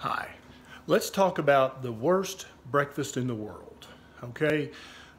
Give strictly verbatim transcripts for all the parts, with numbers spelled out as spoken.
Hi, let's talk about the worst breakfast in the world, okay?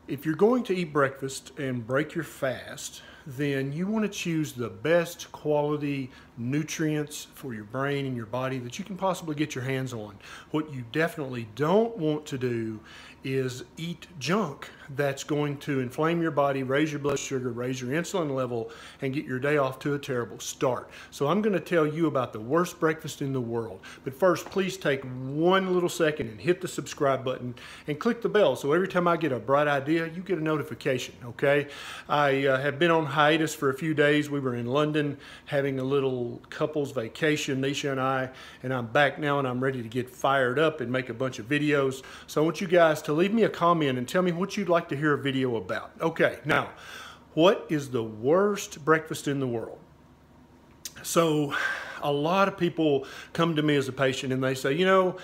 If you're going to eat breakfast and break your fast, then you want to choose the best quality nutrients for your brain and your body that you can possibly get your hands on. What you definitely don't want to do is eat junk that's going to inflame your body, raise your blood sugar, raise your insulin level, and get your day off to a terrible start. So I'm going to tell you about the worst breakfast in the world. But first, please take one little second and hit the subscribe button and click the bell so every time I get a bright idea, you get a notification, okay? I uh, have been on hiatus for a few days. We were in London having a little couple's vacation, Nisha and I, and I'm back now and I'm ready to get fired up and make a bunch of videos. So I want you guys to leave me a comment and tell me what you'd like to hear a video about. Okay, now, what is the worst breakfast in the world? So a lot of people come to me as a patient and they say, you know,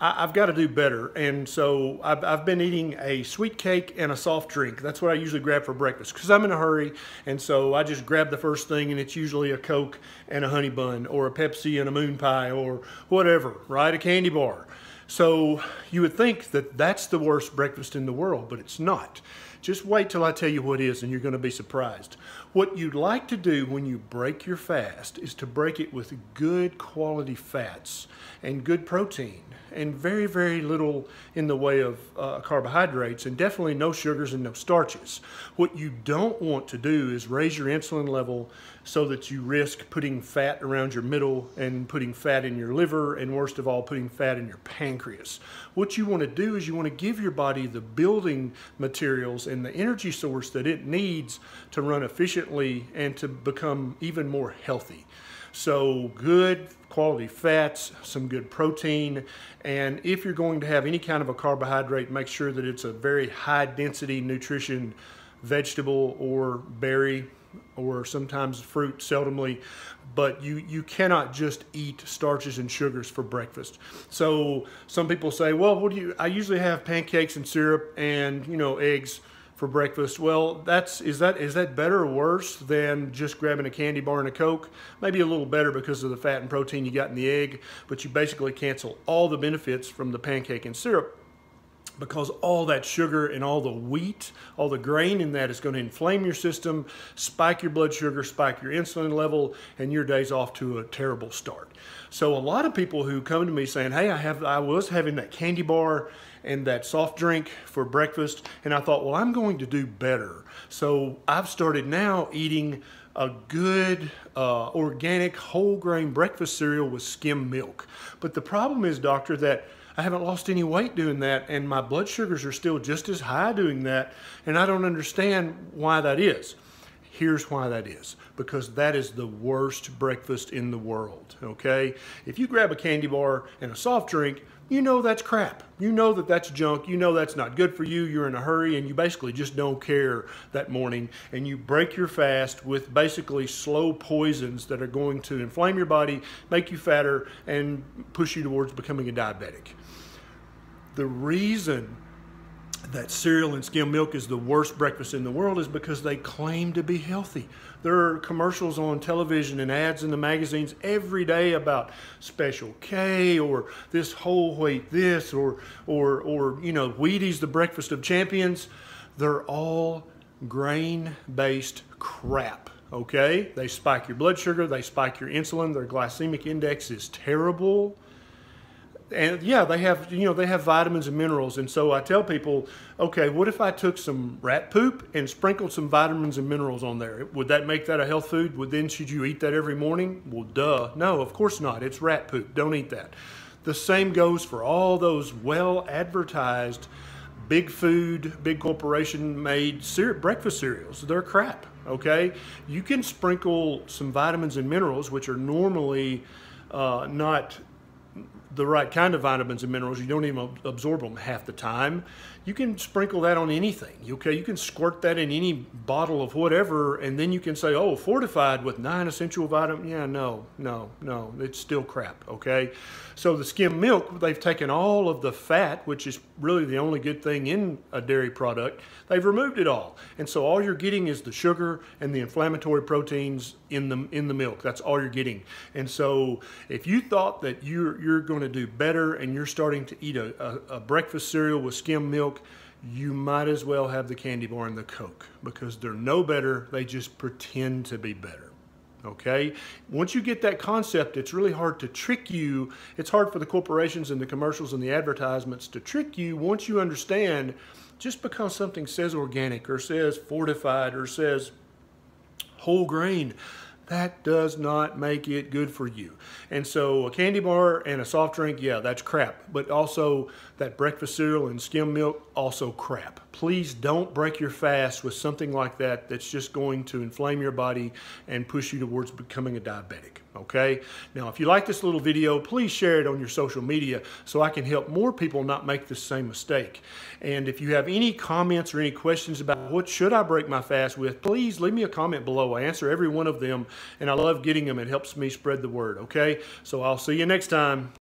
I, I've got to do better. And so I've, I've been eating a sweet cake and a soft drink. That's what I usually grab for breakfast because I'm in a hurry. And so I just grab the first thing and it's usually a Coke and a honey bun or a Pepsi and a moon pie or whatever, right? A candy bar. So you would think that that's the worst breakfast in the world, but it's not. Just wait till I tell you what is and you're going to be surprised. What you'd like to do when you break your fast is to break it with good quality fats and good protein and very, very little in the way of uh, carbohydrates and definitely no sugars and no starches. What you don't want to do is raise your insulin level so that you risk putting fat around your middle and putting fat in your liver and worst of all, putting fat in your pancreas. What you want to do is you want to give your body the building materials and the energy source that it needs to run efficiently and to become even more healthy. So good quality fats, some good protein, and if you're going to have any kind of a carbohydrate, make sure that it's a very high density nutrition vegetable or berry or sometimes fruit, seldomly, but you, you cannot just eat starches and sugars for breakfast. So some people say, well, what do you, I usually have pancakes and syrup and, you know, eggs for breakfast. Well, that's is that is that better or worse than just grabbing a candy bar and a Coke? Maybe a little better because of the fat and protein you got in the egg, but you basically cancel all the benefits from the pancake and syrup because all that sugar and all the wheat, all the grain in that is going to inflame your system, spike your blood sugar, spike your insulin level, and your day's off to a terrible start. So a lot of people who come to me saying, hey, I have I was having that candy bar and that soft drink for breakfast, and I thought, well, I'm going to do better. So I've started now eating a good uh, organic whole grain breakfast cereal with skim milk. But the problem is, doctor, that I haven't lost any weight doing that, and my blood sugars are still just as high doing that, and I don't understand why that is. Here's why that is, because that is the worst breakfast in the world, okay? If you grab a candy bar and a soft drink, you know that's crap. You know that that's junk. You know that's not good for you. You're in a hurry and you basically just don't care that morning. And you break your fast with basically slow poisons that are going to inflame your body, make you fatter, and push you towards becoming a diabetic. The reason that cereal and skim milk is the worst breakfast in the world is because they claim to be healthy. There are commercials on television and ads in the magazines every day about Special K or this whole wheat this or or or you know, Wheaties, the breakfast of champions. They're all grain-based crap. Okay? They spike your blood sugar, they spike your insulin, their glycemic index is terrible. And yeah, they have, you know, they have vitamins and minerals. And so I tell people, okay, what if I took some rat poop and sprinkled some vitamins and minerals on there? Would that make that a health food? Would then, should you eat that every morning? Well, duh. No, of course not. It's rat poop. Don't eat that. The same goes for all those well-advertised big food, big corporation made cereal, breakfast cereals. They're crap. Okay. You can sprinkle some vitamins and minerals, which are normally uh, not the right kind of vitamins and minerals. You don't even absorb them half the time. You can sprinkle that on anything, okay? You can squirt that in any bottle of whatever, and then you can say, oh, fortified with nine essential vitamins. Yeah, no, no, no, it's still crap, okay? So the skim milk, they've taken all of the fat, which is really the only good thing in a dairy product. They've removed it all. And so all you're getting is the sugar and the inflammatory proteins in the, in the milk. That's all you're getting. And so if you thought that you're, you're going to do better and you're starting to eat a, a, a breakfast cereal with skim milk, you might as well have the candy bar and the Coke, because they're no better. They just pretend to be better. Okay? Once you get that concept, it's really hard to trick you. It's hard for the corporations and the commercials and the advertisements to trick you. Once you understand, just because something says organic or says fortified or says whole grain, that does not make it good for you. And so a candy bar and a soft drink, yeah, that's crap. But also that breakfast cereal and skim milk, also crap. Please don't break your fast with something like that that's just going to inflame your body and push you towards becoming a diabetic, okay? Now, if you like this little video, please share it on your social media so I can help more people not make this same mistake. And if you have any comments or any questions about what should I break my fast with, please leave me a comment below. I answer every one of them, and I love getting them. It helps me spread the word, okay? So I'll see you next time.